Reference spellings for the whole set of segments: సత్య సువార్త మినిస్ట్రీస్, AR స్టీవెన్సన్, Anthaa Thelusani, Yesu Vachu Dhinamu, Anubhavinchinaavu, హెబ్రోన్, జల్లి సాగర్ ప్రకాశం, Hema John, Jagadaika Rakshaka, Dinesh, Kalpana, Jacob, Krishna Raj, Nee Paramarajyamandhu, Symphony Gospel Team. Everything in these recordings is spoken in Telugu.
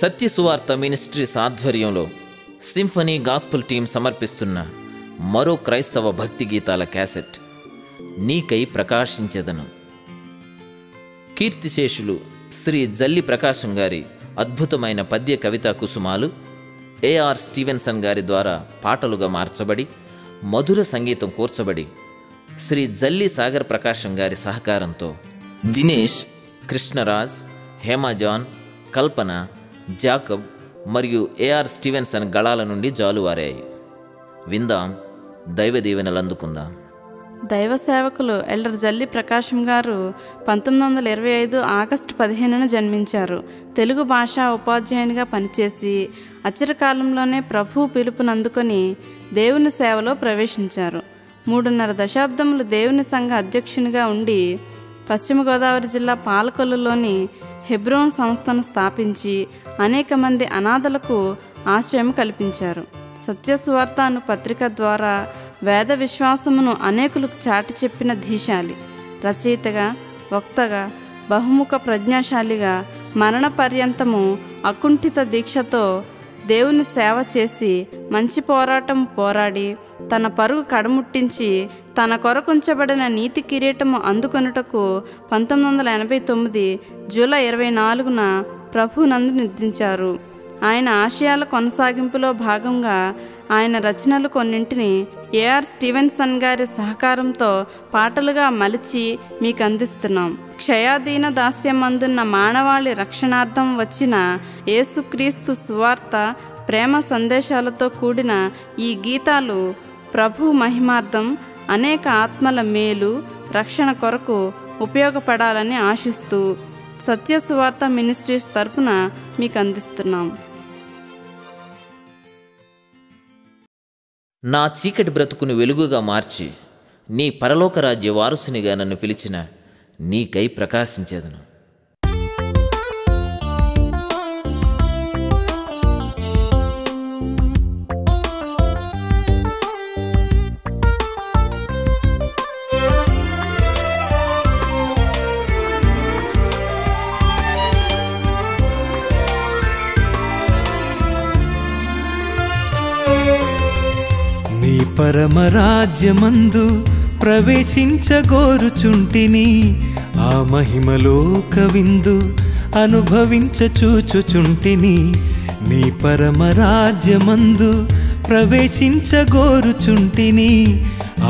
సత్య సువార్త మినిస్ట్రీస్ ఆధ్వర్యంలో సింఫనీ గాస్పుల్ టీం సమర్పిస్తున్న మరో క్రైస్తవ భక్తి గీతాల క్యాసెట్ నీకై ప్రకాశించెదను. కీర్తిశేషులు శ్రీ జల్లి ప్రకాశం గారి అద్భుతమైన పద్య కవితా కుసుమాలు AR స్టీవెన్సన్ గారి ద్వారా పాటలుగా మార్చబడి మధుర సంగీతం కూర్చబడి శ్రీ జల్లి సాగర్ ప్రకాశం గారి సహకారంతో దినేష్, కృష్ణరాజ్, హేమాజాన్, కల్పన, జాకబ్ మరియు AR స్టీవెన్సన్ గళాల నుండి జాలువారాయి. విందాం, దైవ దీవెనలు అందుకుందాం. దైవ సేవకులు ఎల్డర్ జల్లి ప్రకాశం గారు 1925 ఆగస్టు 15న జన్మించారు. తెలుగు భాషా ఉపాధ్యాయునిగా పనిచేసి అచిరకాలంలోనే ప్రభు పిలుపునందుకొని దేవుని సేవలో ప్రవేశించారు. 3.5 దశాబ్దములు దేవుని సంఘ అధ్యక్షునిగా ఉండి పశ్చిమ గోదావరి జిల్లా పాలకొల్లులోని హెబ్రోన్ సంస్థను స్థాపించి అనేక మంది అనాథలకు ఆశ్రయం కల్పించారు. సత్యసువార్త అను పత్రిక ద్వారా వేద విశ్వాసమును అనేకులకు చాటి చెప్పిన ధీశాలి, రచయితగా, వక్తగా, బహుముఖ ప్రజ్ఞాశాలిగా మరణ పర్యంతము అకుంఠిత దీక్షతో దేవుని సేవ చేసి మంచి పోరాటం పోరాడి తన పరుగు కడముట్టించి తన కొరకుంచబడిన నీతి కిరీటము అందుకొనుటకు 1989 జూలై 24న ప్రభునందు నిద్రించారు. ఆయన ఆశయాల కొనసాగింపులో భాగంగా ఆయన రచనలు కొన్నింటిని AR స్టీవెన్సన్ గారి సహకారంతో పాటలుగా మలిచి మీకు అందిస్తున్నాం. క్షయాధీన దాస్యమందున్న మానవాళి రక్షణార్థం వచ్చిన యేసుక్రీస్తు సువార్త ప్రేమ సందేశాలతో కూడిన ఈ గీతాలు ప్రభు మహిమార్థం అనేక ఆత్మల మేలు రక్షణ కొరకు ఉపయోగపడాలని ఆశిస్తూ సత్య సువార్త మినిస్ట్రీస్ తరపున మీకు అందిస్తున్నాం. నా చీకటి బ్రతుకుని వెలుగుగా మార్చి నీ పరలోక రాజ్య వారసునిగా నన్ను పిలిచిన నీకై ప్రకాశించేదను. పరమరాజ్యమందు ప్రవేశించగోరుచుంటిని, ఆ మహిమలోక విందు అనుభవించచూచుచుంటిని. నీ పరమరాజ్యమందు ప్రవేశించగోరుచుంటిని,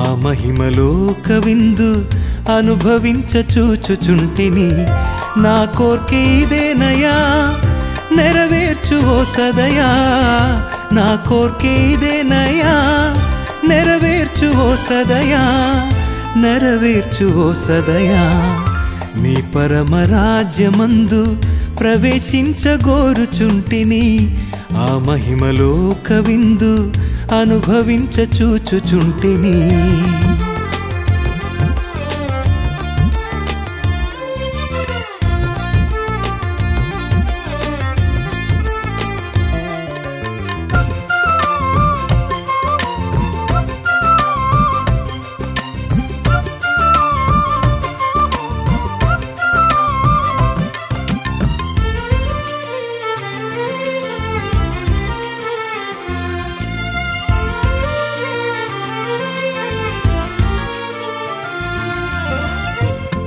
ఆ మహిమలోక విందు అనుభవించచూచుచుంటిని. నా కోర్కె ఇదేనయా నెరవేర్చువో సదయా, నా కోర్కె ఇదేనయా నెరవేర్చువో సదయా, నెరవేర్చువో సదయా. నీ పరమరాజ్యమందు ప్రవేశించగోరుచుంటిని, ఆ మహిమలోక విందు అనుభవించచూచుచుంటిని.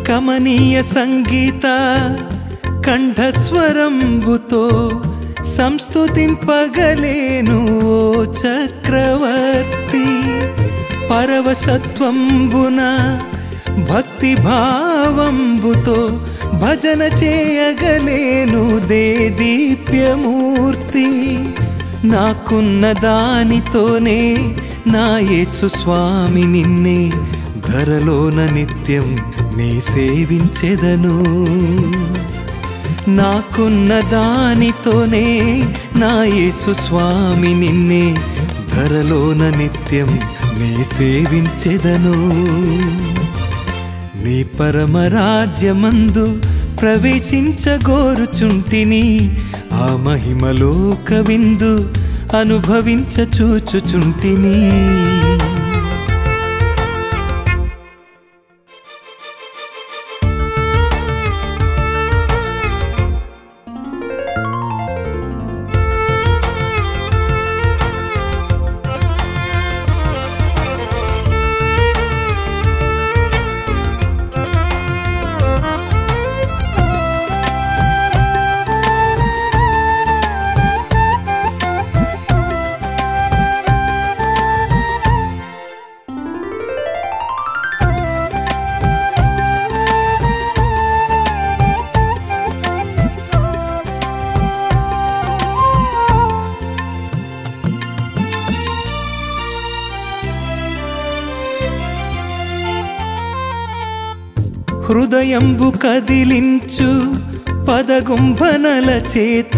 కమనీయ సంగీత కంఠస్వరంబుతో సంస్తుతింపగలేను ఓ చక్రవర్తి, పరవశత్వంబున భక్తిభావంబుతో భజన చేయగలేను దేదీప్యమూర్తి. నాకున్న దానితోనే నా యేసు స్వామి నిన్నే ధరలోన నిత్యం నీ సేవించెదను. నాకున్న దానితోనే నా యేసు స్వామి నిన్నే ధరలోన నిత్యం నీ సేవించెదను. నీ పరమరాజ్యమందు ప్రవేశించగోరుచుంటిని, ఆ మహిమలోక విందు అనుభవించచూచుచుంటిని. హృదయంబు కదిలించు పదగుంభనల చేత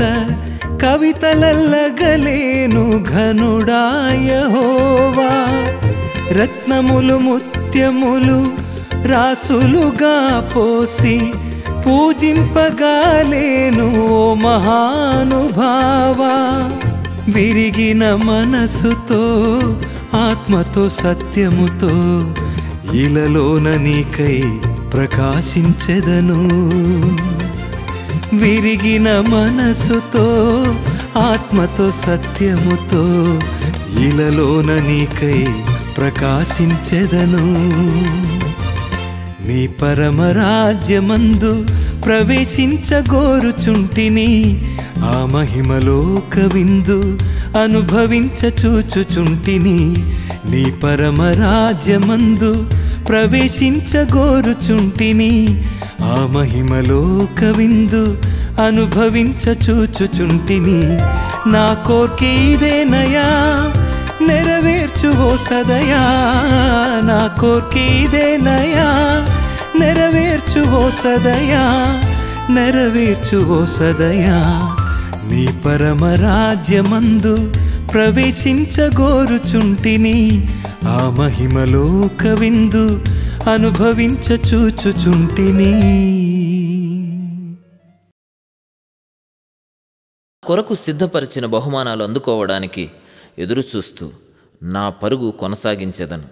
కవితలల్లగలేను ఘనుడా యెహోవా రత్నములు ముత్యములు రాసులుగా పోసి పూజింపగాలేను ఓ మహానుభావా విరిగిన మనసుతో ఆత్మతో సత్యముతో ఇలలోన నీకై ప్రకాశించెదను విరిగిన మనసుతో ఆత్మతో సత్యముతో ఇలలోన నీకై ప్రకాశించెదను నీ పరమ రాజ్యమందు ప్రవేశించగోరుచుంటిని ఆ మహిమలోక విందు అనుభవించచూచుచుంటిని నీ పరమ రాజ్యమందు ప్రవేశించగోరుచుంటిని ఆ మహిమలోక విందు అనుభవించచూచుచుంటిని నా కోర్కె ఇదేనయా నెరవేర్చువో సదయా నా కోర్కె ఇదేనయా నెరవేర్చువో సదయా నెరవేర్చువో సదయా నీ పరమ రాజ్యమందు ప్రవేశించగోరుచుంటిని ఆ మహిమలోక విందు అనుభవించచూచుచుంటిని కొరకు సిద్ధపరిచిన బహుమానాలు అందుకోవడానికి ఎదురుచూస్తూ నా పరుగు కొనసాగించెదను.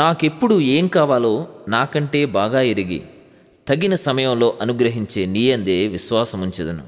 నాకెప్పుడు ఏం కావాలో నాకంటే బాగా ఎరిగి తగిన సమయంలో అనుగ్రహించే నీయందే విశ్వాసముంచెదను.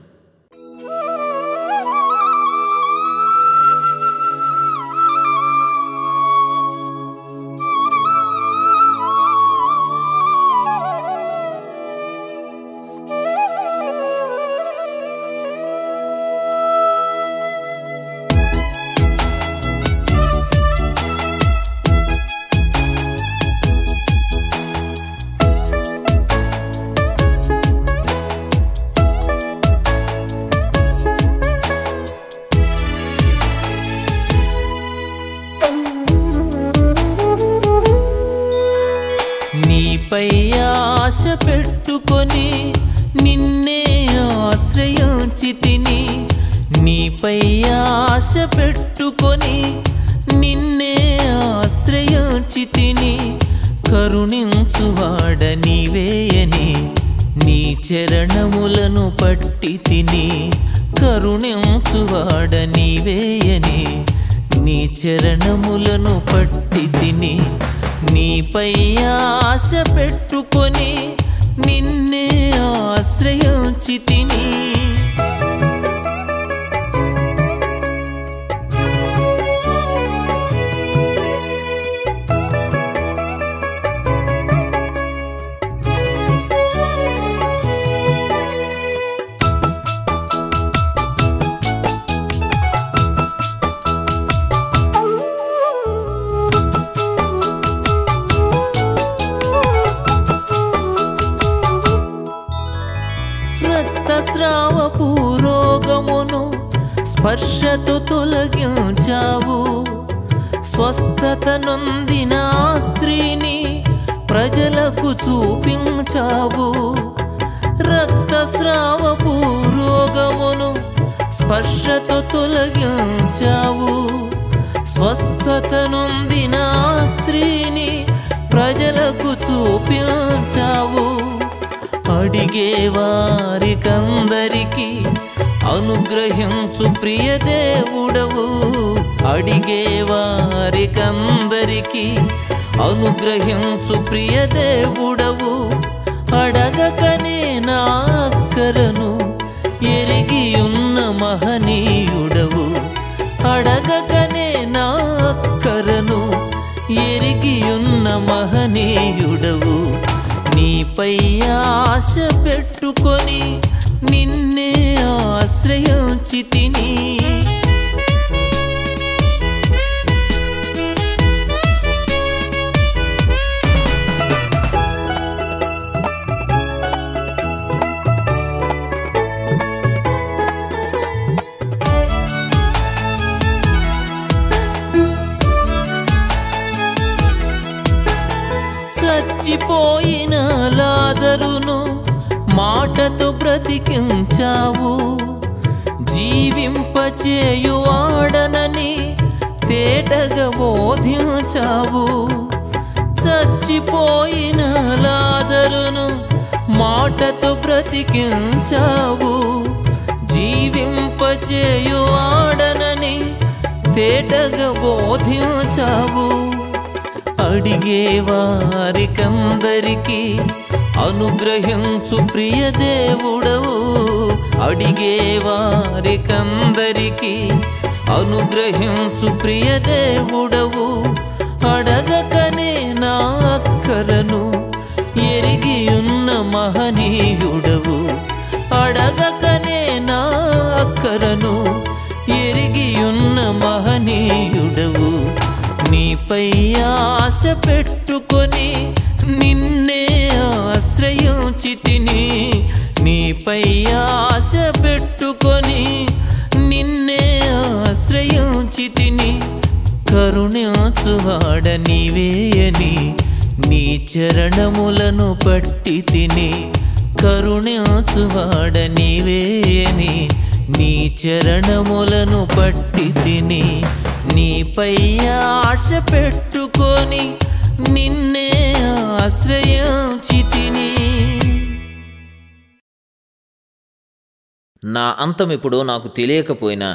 నా అంతం ఎప్పుడో నాకు తెలియకపోయినా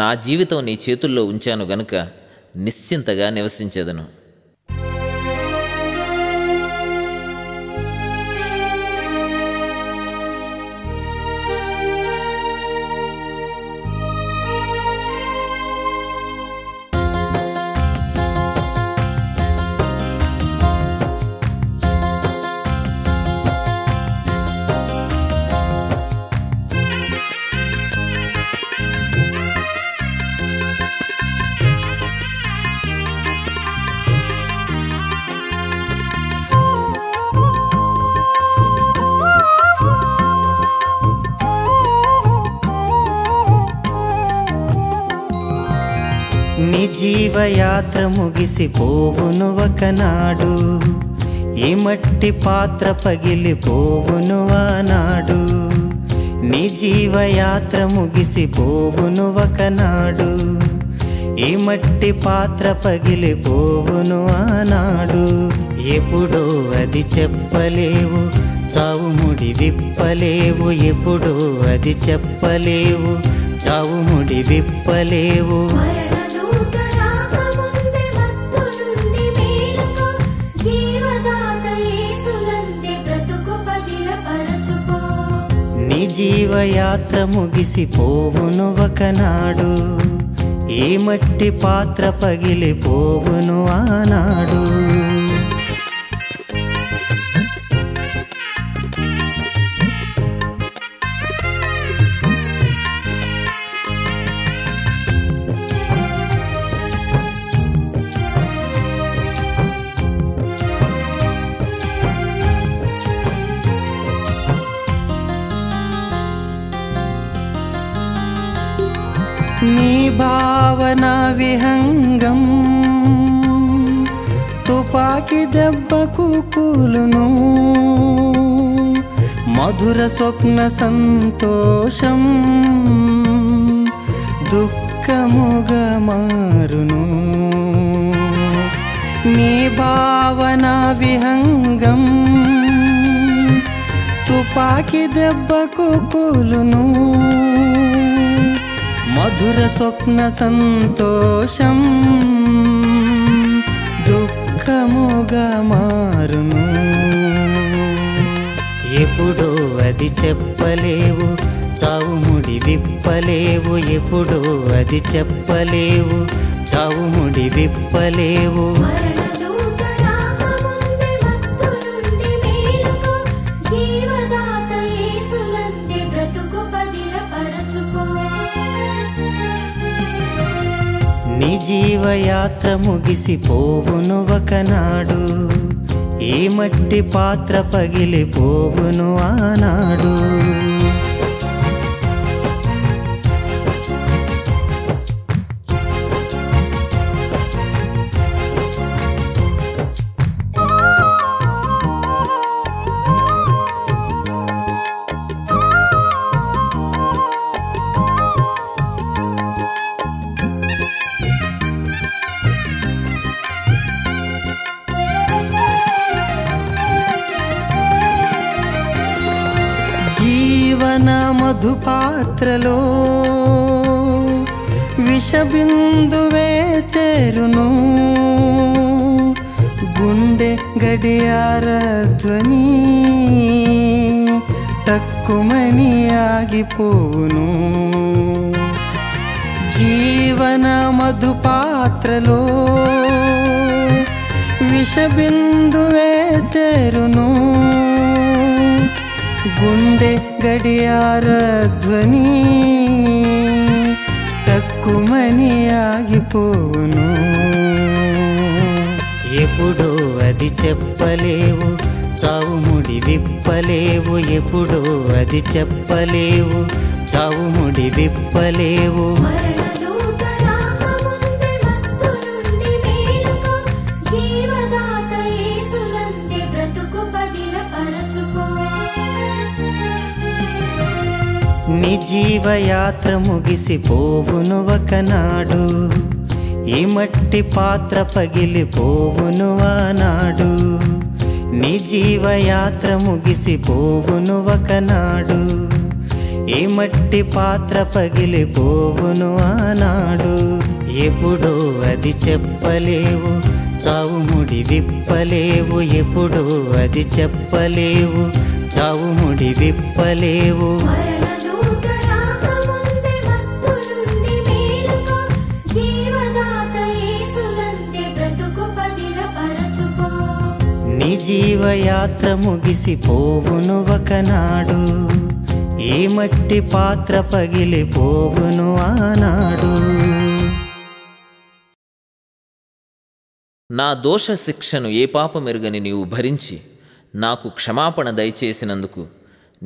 నా జీవితం నీ చేతుల్లో ఉంచాను గనుక నిశ్చింతగా నివసించేదను. जीव यात्र मुगिसी पोवुनु वकनाडु ई मट्टी पात्र पगिली पोवुनु आनाडु नी जीव यात्र मुगिसी पोवुनु वकनाडु ई मट्टी पात्र पगिली पोवुनु आनाडु एपुडो अदि चेप्पलेवु चावु मुडि विप्पलेवु एपुडो अदि चेप्पलेवु चावु मुडि विप्पलेवु जीव यात्र मुगिसी पोवुनु वकनाडु ई मट्टी पात्र पगिली पोवुनु आनाडु भावना विहंगम तुपाकी दब्बकु कूलुनु मधुर स्वप्न संतोषम दुःखमुगा मारुनु नी भावना विहंगम तुपाकी दब्बकु कूलुनु मधुर स्वप्न संतोषम दुःखमुगा मारुनु एपुडो अदि चेप्पलेवु चावु मुडि विप्पलेवु एपुडो अदि चेप्पलेवु चावु मुडि विप्पलेवु नी जीव यात्र मुगिसी पोवुनु वकनाडु ई मट्टी पात्र पगिली पोवुनु आनाडु మధుపాత్రలో విషబిందువే చేరును గుండె గడియార ధ్వని తక్కుమని ఆగిపోను జీవన మధుపాత్రలో విషబిందువే చేరును गुंडे गडियार ध्वनि तक्कुमनि आगिपोनु एपुडो अदि चेप्पलेवु चावु मुडि विप्पलेवु एपुडो अदि चेप्पलेवु चावु मुडि विप्पलेवु नी जीव यात्र मुगिसी पोवुनु वकनाडु ई मट्टी पात्र पगिली पोवुनु आनाडु नी जीव यात्र मुगिसी पोवुनु वकनाडु ई मट्टी पात्र पगिली पोवुनु आनाडु एपुडो अदि चेप्पलेवु चावु मुडि विप्पलेवु एपुडो अदि चेप्पलेवु चावु मुडि विप्पलेवु नी जीव यात्र मुगिसी पोवुनु वकनाडु ई मट्टी पात्र पगिली पोवुनु आनाडु ना दोष शिक्षनु ए पापमेरुगनि नीवु भరించి నాకు క్షమాపణ దయచేసినందుకు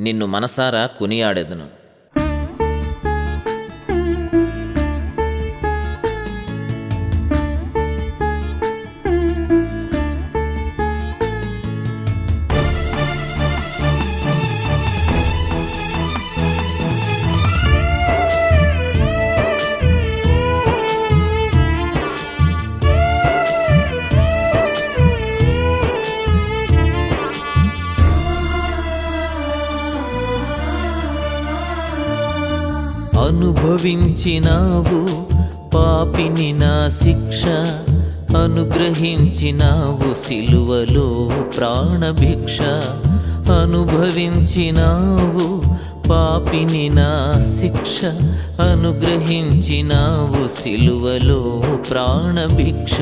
నిన్ను మనసారా కొనియాడెదను. అనుభవించినావు పాపిని నా శిక్ష అనుగ్రహించినావు సిలువలో ప్రాణభిక్ష అనుభవించినావు పాపిని నా శిక్ష అనుగ్రహించినావు సిలువలో ప్రాణభిక్ష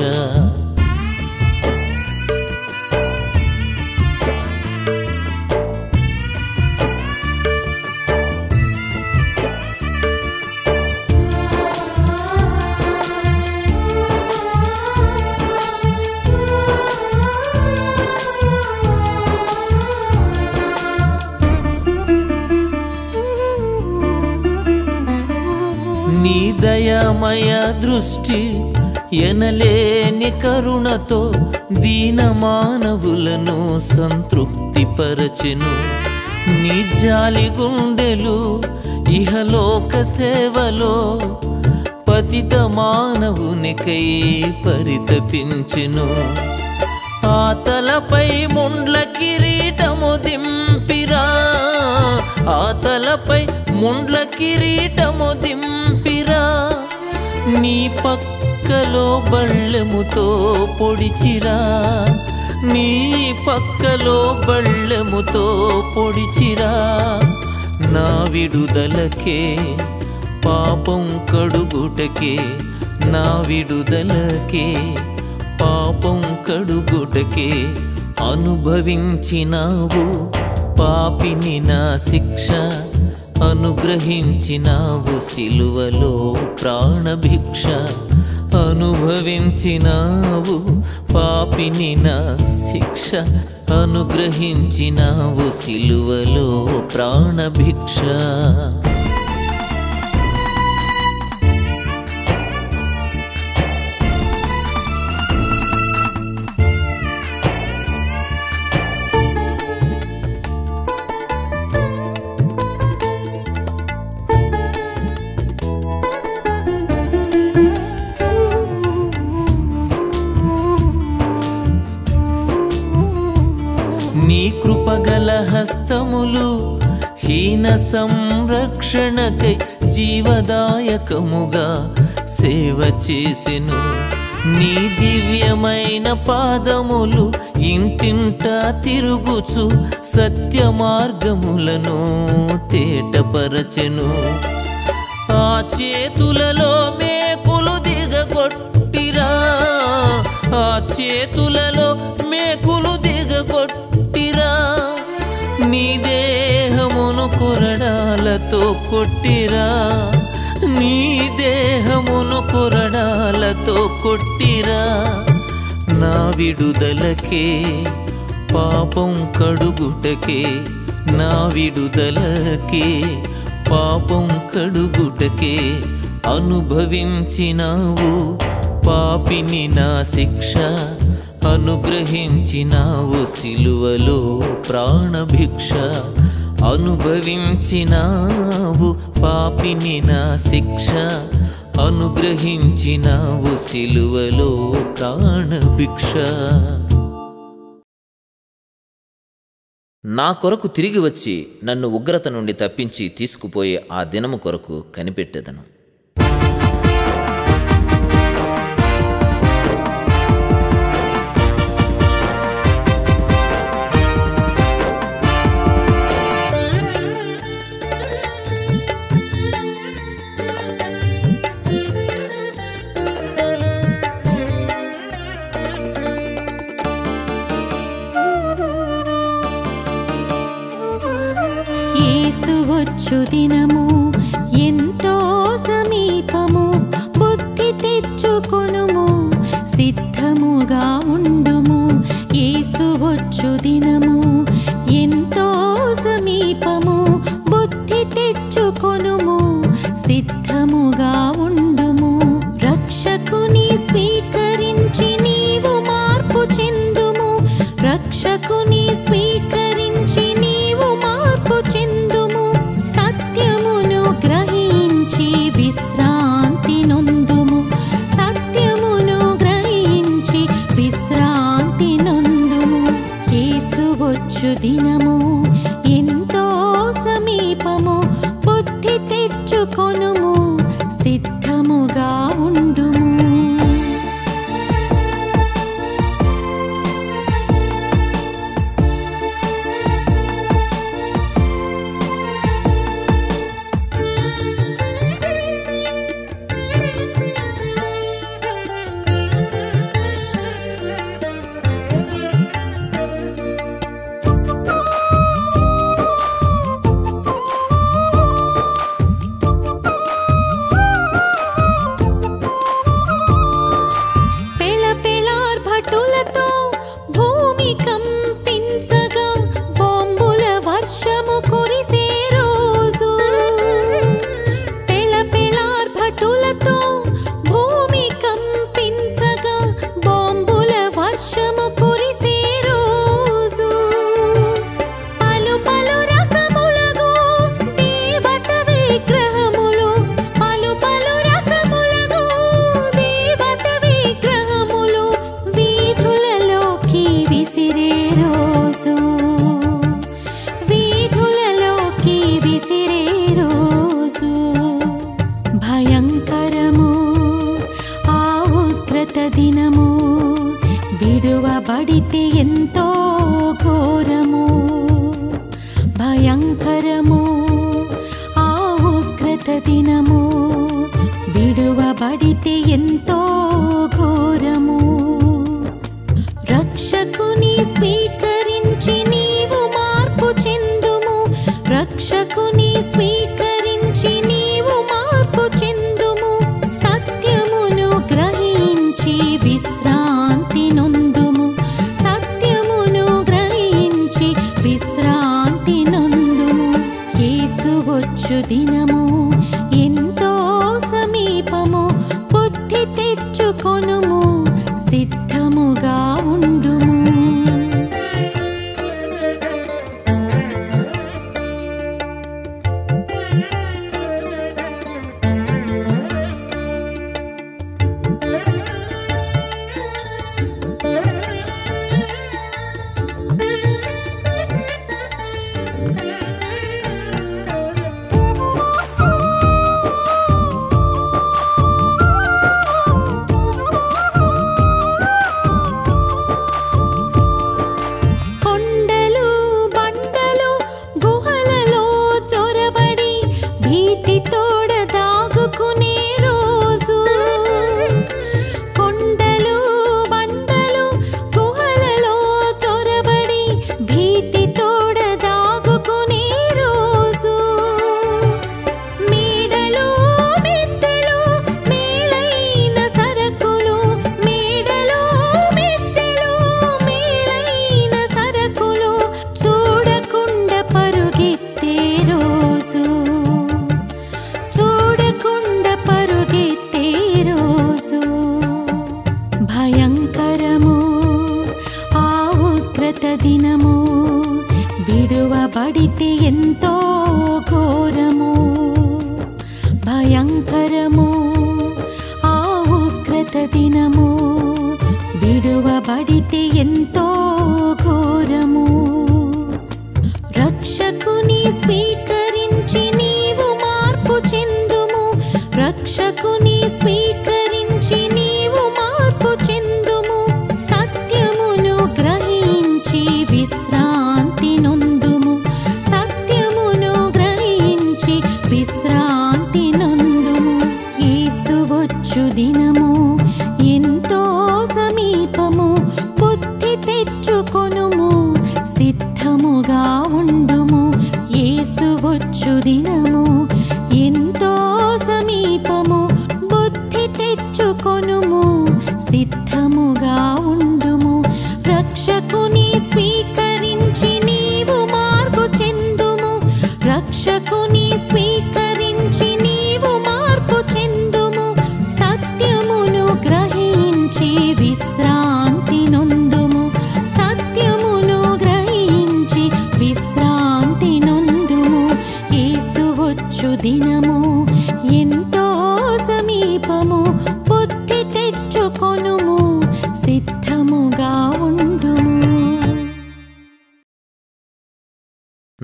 దయామయ దృష్టి ఎనలేని కరుణతో దీన మానవులను సంతృప్తి పరచెను నీ జాలి గుండెలు ఇహలోక సేవలో పతిత మానవునికై పరితపించెను ఆతలపై ముండ్ల కిరీటము దింపిరా ఆతలపై ముండ్ల కిరీటము దింపిరా నీ పక్కలో బళ్ళెముతో పొడిచిరా నీ పక్కలో బళ్ళెముతో పొడిచిరా నా విడుదలకే పాపం కడుగుటకే నా విడుదలకే పాపం కడుగుటకే అనుభవించినావు పాపిని నా శిక్ష అనుగ్రహించినావు సిలువలో ప్రాణభిక్ష అనుభవించినావు పాపిని నా శిక్ష అనుగ్రహించినావు సిలువలో ప్రాణభిక్ష కృపగల హస్తములు హీన సంరక్షణకై జీవదాయకముగా సేవ చేసెను నీ దివ్యమైన పాదములు ఇంటింటా తిరుగుచు సత్య మార్గములను తేటపరచెను ఆ చేతులలో మేకులు దిగగొట్టిరా ఆ చేతులలో మేకులు దిగగొట్టి నీ దేహమును కొరడాలతో కొట్టిరా నీ దేహమును కొరడాలతో కొట్టిరా నా విడుదలకే పాపం కడుగుటకే నా విడుదలకే పాపం కడుగుటకే అనుభవించినావు పాపిని నా శిక్ష అనుగ్రహించినావు సిలువలో ప్రాణభిక్ష అనుభవించినావు పాపిని నా శిక్ష అనుగ్రహించినావు సిలువలో ప్రాణభిక్ష నా కొరకు తిరిగి వచ్చి నన్ను ఉగ్రత నుండి తప్పించి తీసుకుపోయే ఆ దినము కొరకు కనిపెట్టెదను. దినము ఎంతో సమీపము బుద్ధి తెచ్చుకొనుము సిద్ధముగా ఉండుము యేసు వచ్చు దినము ఎంతో సమీపము బుద్ధి తెచ్చుకొనుము సిద్ధముగా ఉండుము రక్షకుని స్వీకరించి నీవు మార్పు చెందుము రక్షకుని స్వీకరించి నీవు మార్పు చెందు దినము ఎంతో సమీపము బుద్ధి తెచ్చు పెట్టుకొనుము సిద్ధముగా ఉండుము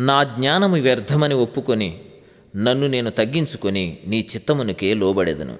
నా జ్ఞానము వ్యర్థమని ఒప్పుకొని నన్ను నేను తగ్గించుకొని నీ చిత్తమునకే లోబడెదను.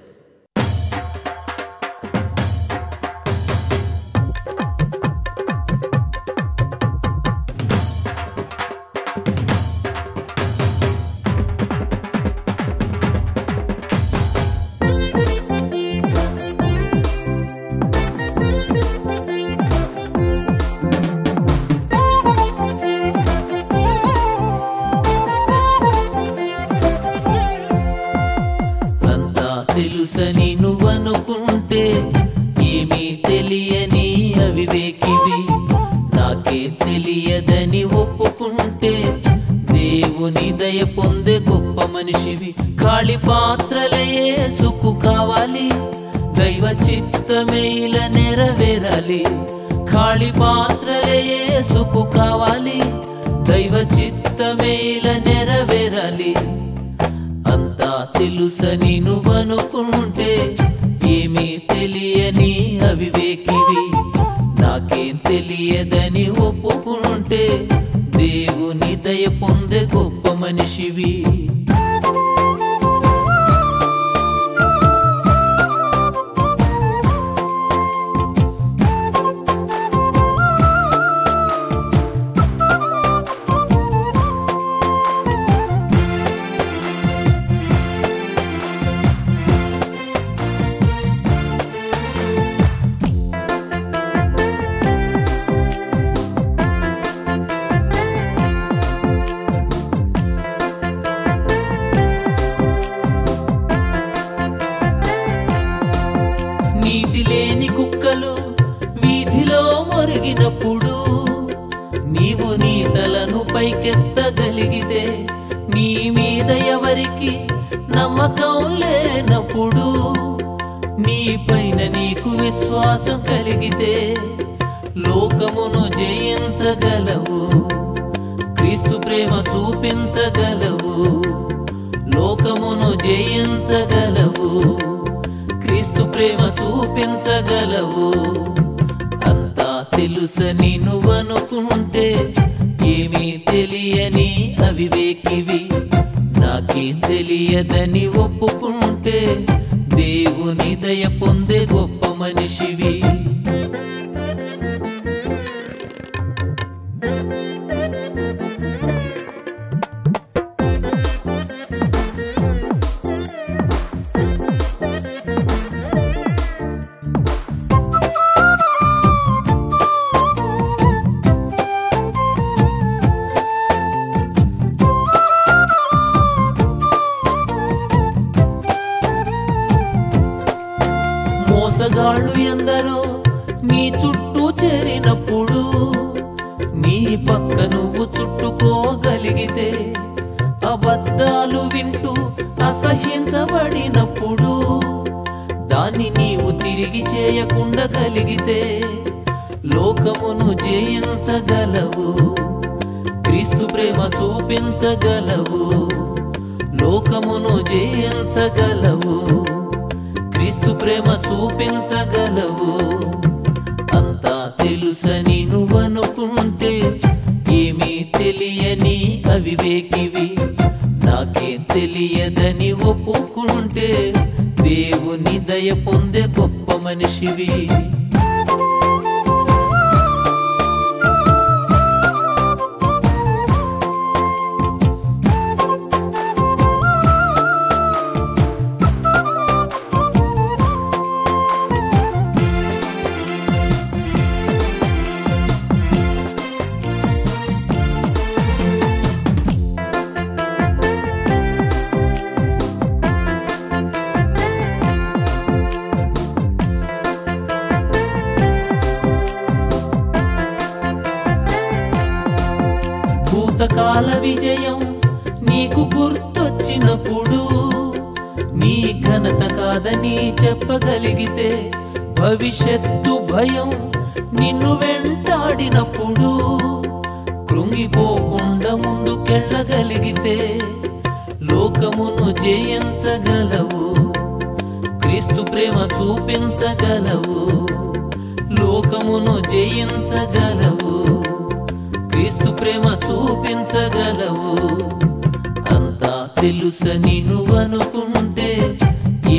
తెలుసని నువ్వనుకుంటే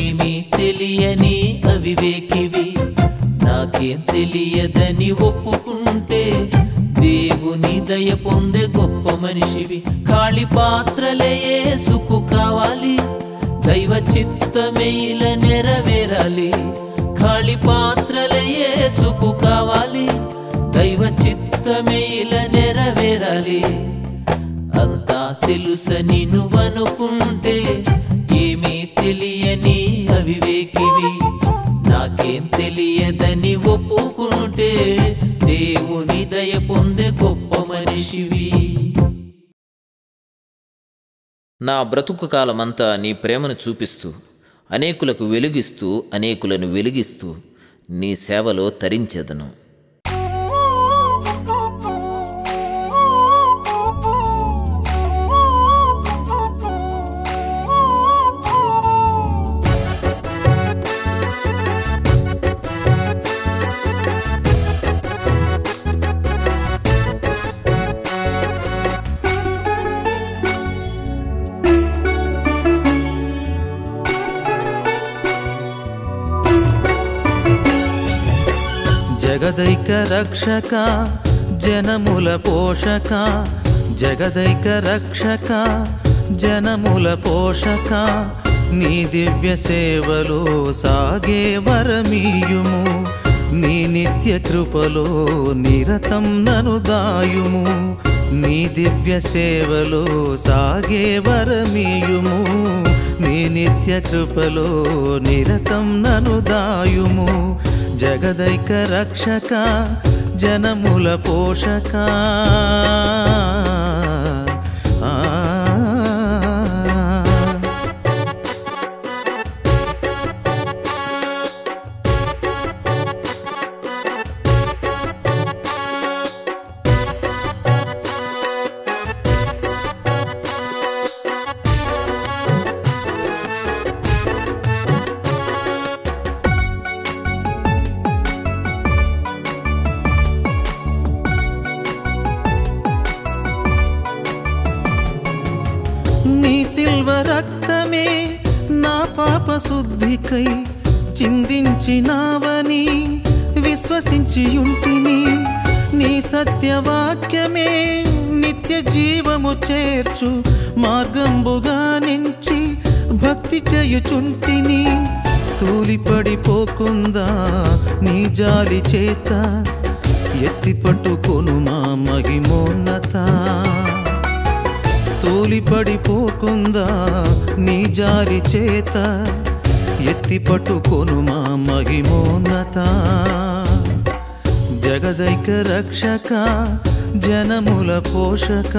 ఏమీ తెలియని అవివేకివి. నాకేం తెలియదని ఒప్పుకుంటే దేవుని దయ పొందే గొప్ప మనిషివి. ఖాళీ పాత్రలే యేసుకు కావాలి, దైవ చిత్తమే ఇలా నెరవేరాలి. ఖాళీ పాత్రలే యేసుకు కావాలి, దైవ చిత్తమే ఇలా నెరవేరాలి. అంతా తెలుసని నువ్వనుకుంటే ఏమీ తెలియని అవివేకివి. నాకేం తెలియదని ఒప్పుకుంటే దేవుని దయ పొందే గొప్ప మనిషివి. నా బ్రతుకు కాలమంతా నీ ప్రేమను చూపిస్తూ, అనేకులకు వెలుగిస్తూ, అనేకులను వెలిగిస్తూ నీ సేవలో తరించెదను. జగదైక రక్షక జనముల పోషక, జగదైక రక్షక జనముల పోషక, నీ దివ్య సేవలో సాగే వరమీయుము. నీ నిత్య కృపలో నిరతం ననుదాయుము. నీ దివ్య సేవలో సాగే వరమీయుము. నీ నిత్య కృపలో నిరతం ననుదాయుము. జగదైక రక్షక జనముల పోషక, శుద్ధికై చిందించినావని విశ్వసించియుంటిని. నీ సత్యవాక్యమే నిత్య జీవము చేర్చు మార్గంబుగా నించి భక్తి చేయుచుంటిని. తూలిపడిపోకుండా నీ జాలి చేత ఎత్తి పట్టుకొను మా మహిమోన్నత. తూలిపడిపోకుండా నీ జారి చేత ఎత్తి పట్టుకొను మా మహిమోన్నత. జగదైక రక్షక జనముల పోషక,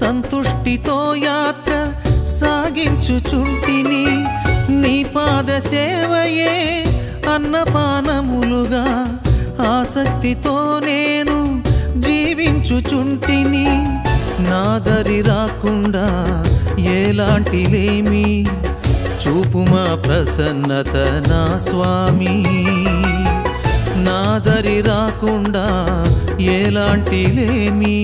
సంతుష్టితో యాత్ర సాగించుచుంటిని. నీ పాద సేవయే అన్నపానములుగా ఆసక్తితో నేను జీవించుచుంటిని. నాదరి రాకుండా ఎలాంటిలేమి చూపుమా ప్రసన్నత నా స్వామి. నాదరి రాకుండా ఎలాంటిలేమి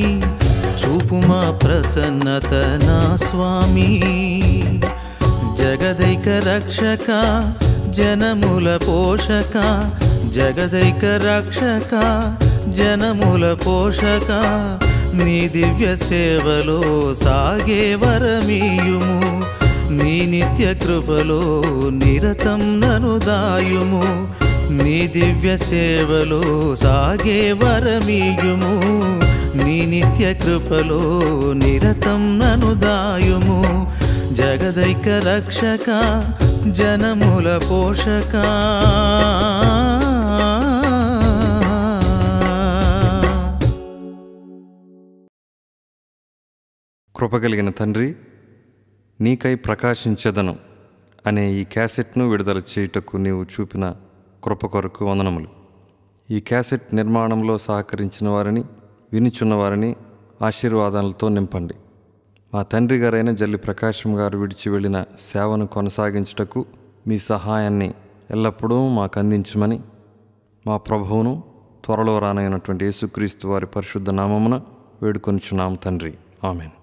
చూపుమా ప్రసన్నత నా స్వామి. జగదైక రక్షక జనముల పోషక, జగదైక రక్షక జనముల పోషక, నీ దివ్య సేవలో సాగే వరమీయుము. నీ నిత్య కృపలో నిరతం ననుదాయుము. నీ దివ్య సేవలో సాగే వరమీయుము. నీ నిత్య కృపలో నిరతం ననుదాయుము. जगदैक रक्षक जनमूल पोषक కృప కలిగిన తండ్రి నీకై ప్రకాశించదను అనే ఈ క్యాసెట్ను విడుదల చేయుటకు నీవు చూపిన కృప కొరకు వందనములు. ఈ క్యాసెట్ నిర్మాణంలో సహకరించిన వారిని, వినిచున్న వారిని ఆశీర్వాదాలతో నింపండి. మా తండ్రి గారైన జల్లి ప్రకాశం గారు విడిచి వెళ్ళిన సేవను కొనసాగించుటకు మీ సహాయాన్ని ఎల్లప్పుడూ మాకు అందించమని మా ప్రభువును త్వరలో రానైనటువంటి యేసుక్రీస్తు వారి పరిశుద్ధ నామమున వేడుకొనుచున్నాము తండ్రి. ఆమెన్.